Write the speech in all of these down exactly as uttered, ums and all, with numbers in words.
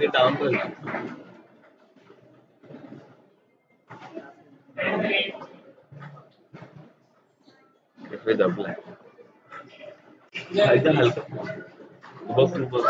example. If we double it, I can help. Both to both.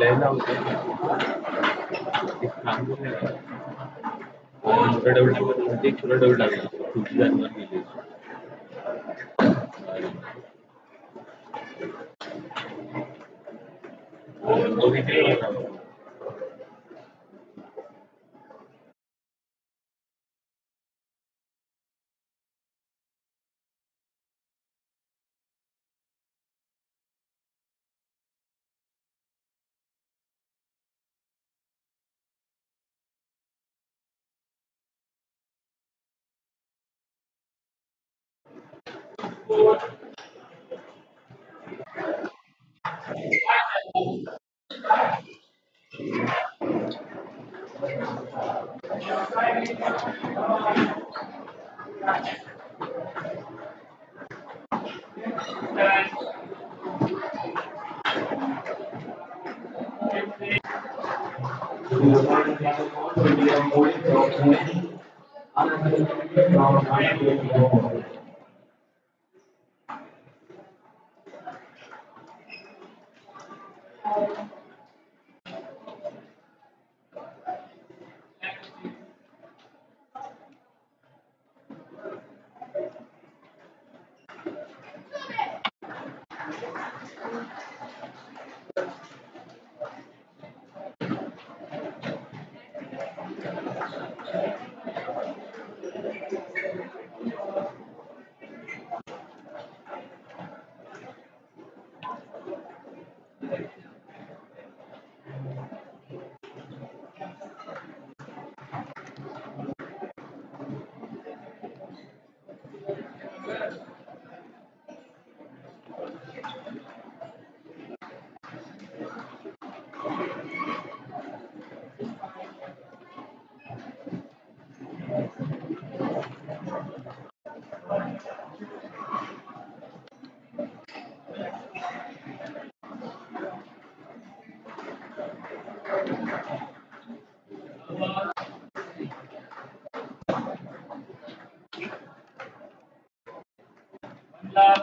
लेना होता है इस काम को है छोटा डबल डबल एक छोटा डबल डबल कुछ जानवर के लिए और दो ही के लिए Love.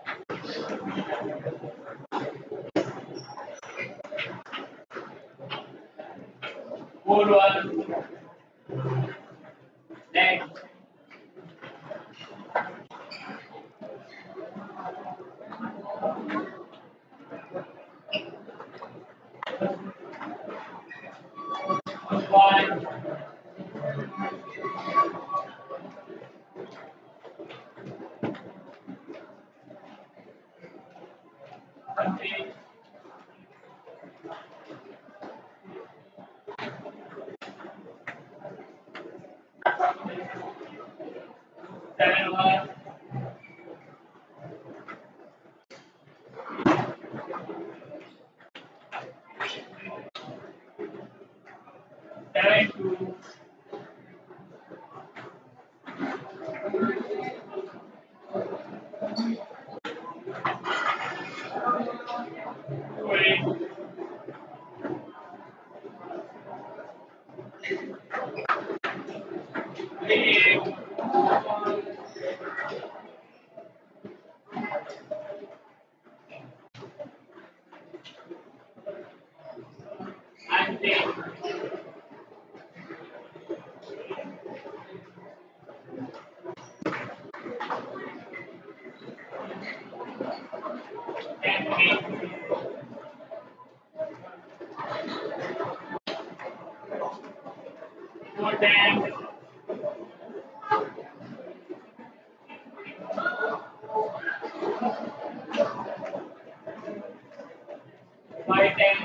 Anyone? Hold on. Next. One. Something. Seven one. Seven two. And then and my then.